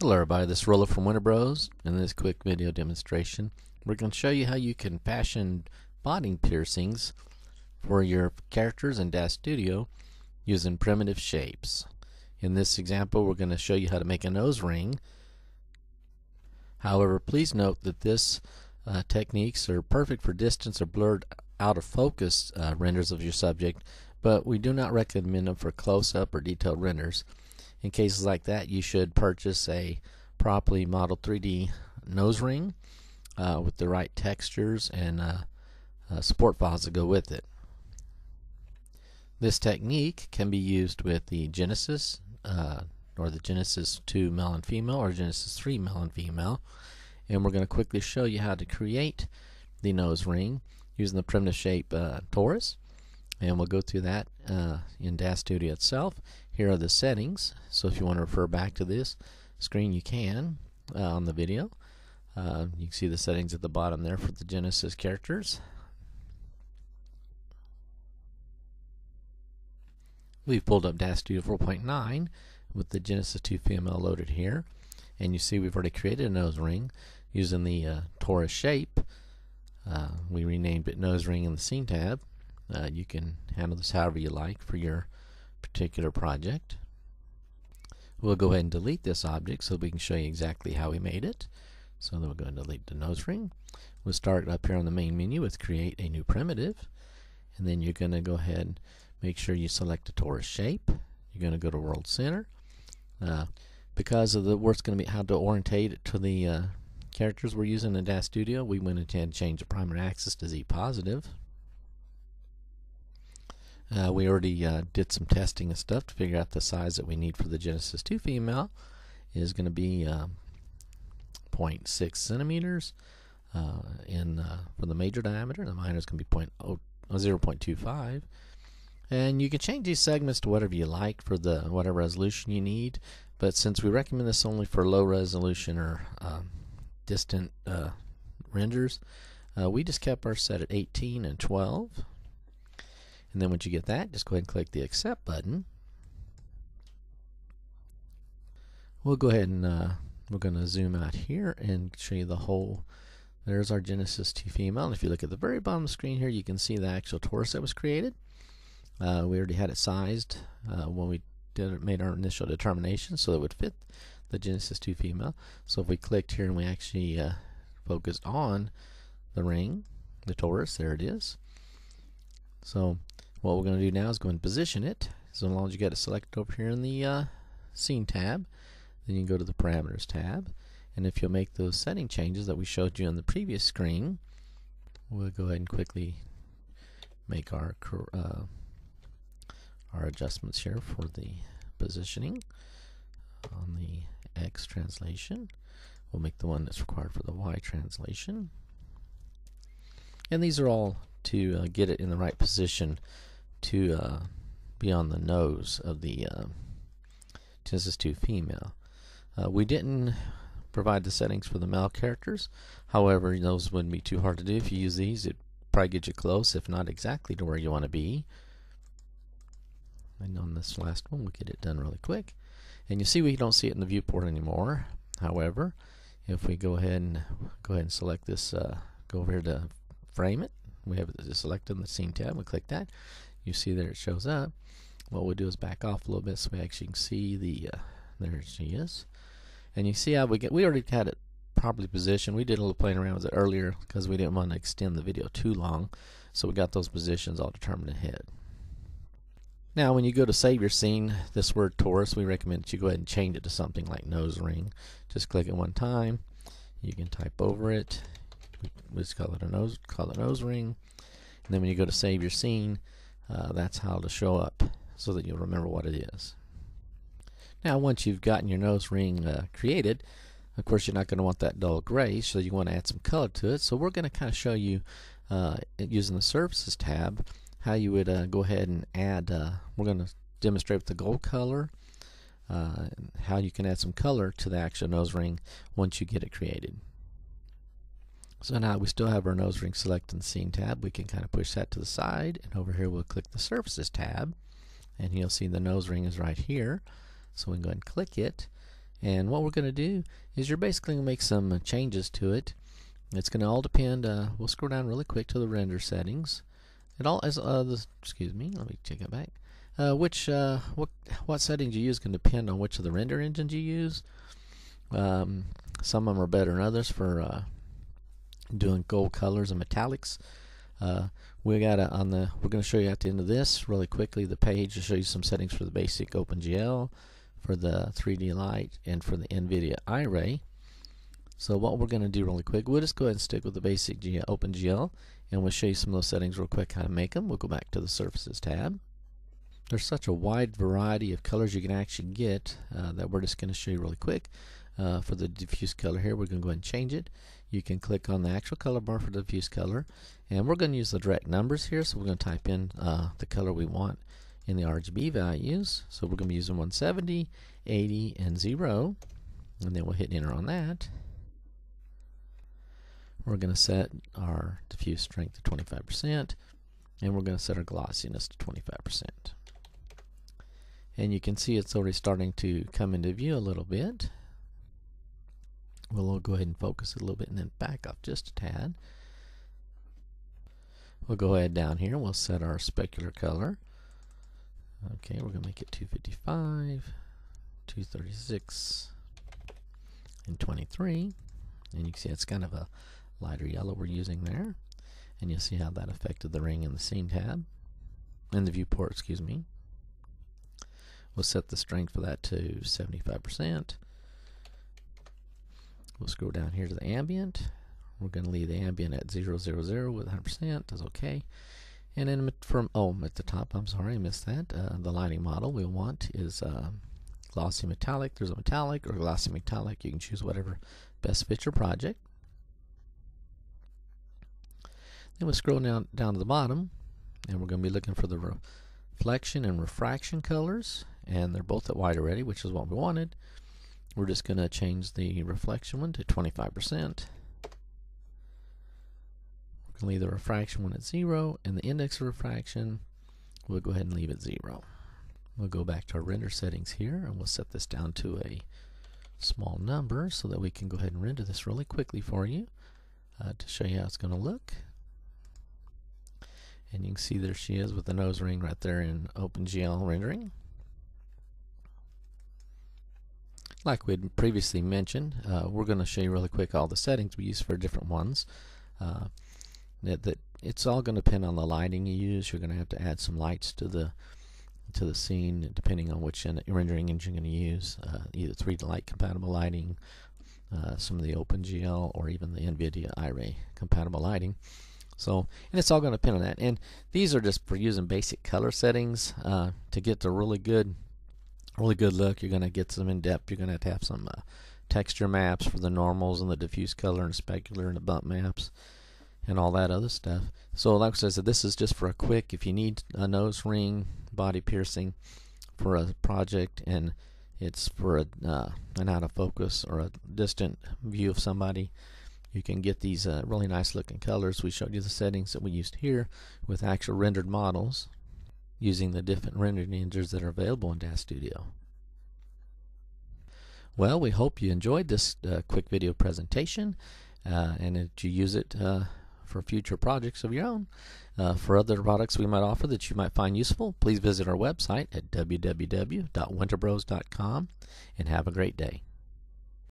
Hello everybody, this is Roller from Winterbrose. In this quick video demonstration, we're going to show you how you can fashion body piercings for your characters in Daz Studio using primitive shapes. In this example, we're going to show you how to make a nose ring. However, please note that this techniques are perfect for distance or blurred out of focus renders of your subject, but we do not recommend them for close-up or detailed renders. In cases like that, you should purchase a properly modeled 3D nose ring with the right textures and support files that go with it. This technique can be used with the Genesis or the Genesis 2 male and female or Genesis 3 male and female, and we're going to quickly show you how to create the nose ring using the primitive shape torus. And we'll go through that in Daz Studio itself. Here are the settings, so if you want to refer back to this screen, you can on the video. You can see the settings at the bottom there for the Genesis characters. We've pulled up Daz Studio 4.9 with the Genesis 2 female loaded here, and you see we've already created a nose ring using the torus shape. We renamed it nose ring in the scene tab. You can handle this however you like for your particular project. We'll go ahead and delete this object so we can show you exactly how we made it. So then we'll go ahead and delete the nose ring. We'll start up here on the main menu with create a new primitive, and then you're going to go ahead and make sure you select a torus shape. You're going to go to world center. Because of the work's going to be how to orientate it to the characters we're using in Daz Studio, we went ahead and changed the primary axis to Z positive. We already did some testing and stuff to figure out the size that we need for the Genesis 2 female. It is going to be 0.6 centimeters for the major diameter, and the minor is going to be 0.25. And you can change these segments to whatever you like for the whatever resolution you need. But since we recommend this only for low resolution or distant renders, we just kept our set at 18 and 12. And then once you get that, just go ahead and click the accept button. We'll go ahead and we're going to zoom out here and show you the whole. There's our Genesis 2 female. And if you look at the very bottom of the screen here, you can see the actual torus that was created. We already had it sized when we made our initial determination, so it would fit the Genesis 2 female. So if we clicked here and we actually focused on the ring, the torus, there it is. So what we're going to do now is go and position it. So as long as you got it selected over here in the scene tab, then you can go to the parameters tab, and if you'll make those setting changes that we showed you on the previous screen, we'll go ahead and quickly make our adjustments here for the positioning on the X translation. We'll make the one that's required for the Y translation, and these are all to get it in the right position to be on the nose of the Genesis 2 female. We didn't provide the settings for the male characters. However, those wouldn't be too hard to do. If you use these, it'd probably get you close, if not exactly to where you want to be. And on this last one, we'll get it done really quick. And you see we don't see it in the viewport anymore. However, if we go ahead and select this, go over here to frame it, we have it selected in the scene tab. We click that. You see there it shows up. What we'll do is back off a little bit so we actually can see the. There she is. And you see how we already had it properly positioned. We did a little playing around with it earlier because we didn't want to extend the video too long. So we got those positions all determined ahead. Now, when you go to save your scene, this word torus, we recommend that you go ahead and change it to something like nose ring. Just click it one time. You can type over it. We just call it a nose ring, and then when you go to save your scene, that's how it'll show up, so that you'll remember what it is. Now, once you've gotten your nose ring created, of course you're not going to want that dull gray, so you want to add some color to it. So we're going to kind of show you using the Surfaces tab how you would go ahead and add. We're going to demonstrate with the gold color how you can add some color to the actual nose ring once you get it created. So now we still have our nose ring select in the scene tab. We can kind of push that to the side, and over here we'll click the surfaces tab, and you'll see the nose ring is right here. So we can go ahead and click it, And what we're going to do is you're basically going to make some changes to it. It's going to all depend, we'll scroll down really quick to the render settings. It all is, excuse me, let me take it back. What settings you use can depend on which of the render engines you use. Some of them are better than others for doing gold colors and metallics. We're going to show you at the end of this really quickly the page to show you some settings for the basic OpenGL, for the 3D Lite, and for the NVIDIA iRay. So what we're going to do really quick, we'll just go ahead and stick with the basic OpenGL, and we'll show you some of those settings real quick, how to make them. We'll go back to the Surfaces tab. There's such a wide variety of colors you can actually get that we're just going to show you really quick. For the diffuse color here, we're going to go ahead and change it. You can click on the actual color bar for the diffuse color, and we're going to use the direct numbers here, so we're going to type in the color we want in the RGB values. So we're going to be using 170, 80, and 0, and then we'll hit enter on that. We're going to set our diffuse strength to 25%, and we're going to set our glossiness to 25%. And you can see it's already starting to come into view a little bit. We'll go ahead and focus it a little bit and then back up just a tad. We'll go ahead down here and we'll set our specular color. Okay, we're going to make it 255, 236, and 23. And you can see it's kind of a lighter yellow we're using there, and you'll see how that affected the ring in the scene tab, in the viewport, excuse me. We'll set the strength for that to 75%. We'll scroll down here to the ambient. We're going to leave the ambient at 000 with 100%. That's okay. And then from at the top, I'm sorry, I missed that. The lighting model we want is glossy metallic. There's a metallic or glossy metallic. You can choose whatever best fits your project. Then we'll scroll down to the bottom, and we're going to be looking for the reflection and refraction colors, and they're both at white already, which is what we wanted. We're just going to change the reflection one to 25%. We're going to leave the refraction one at 0, and the index of refraction, we'll go ahead and leave it 0. We'll go back to our render settings here, and we'll set this down to a small number so that we can go ahead and render this really quickly for you to show you how it's going to look. And you can see there she is with the nose ring right there in OpenGL rendering. Like we had previously mentioned, we're going to show you really quick all the settings we use for different ones. It's all going to depend on the lighting you use. You're going to have to add some lights to the scene depending on which rendering engine you're going to use, either 3D Lite compatible lighting, some of the OpenGL, or even the NVIDIA iRay compatible lighting. So, and it's all going to depend on that. And these are just for using basic color settings to get the really good look. You're going to get some in depth. You're going to have some texture maps for the normals and the diffuse color and specular and the bump maps and all that other stuff. So, like I said, this is just for a quick. If you need a nose ring, body piercing, for a project, and it's for an out of focus or a distant view of somebody, you can get these really nice looking colors. We showed you the settings that we used here with actual rendered models using the different rendering engines that are available in Daz Studio. Well, we hope you enjoyed this quick video presentation and that you use it for future projects of your own. For other products we might offer that you might find useful, please visit our website at www.winterbrose.com and have a great day.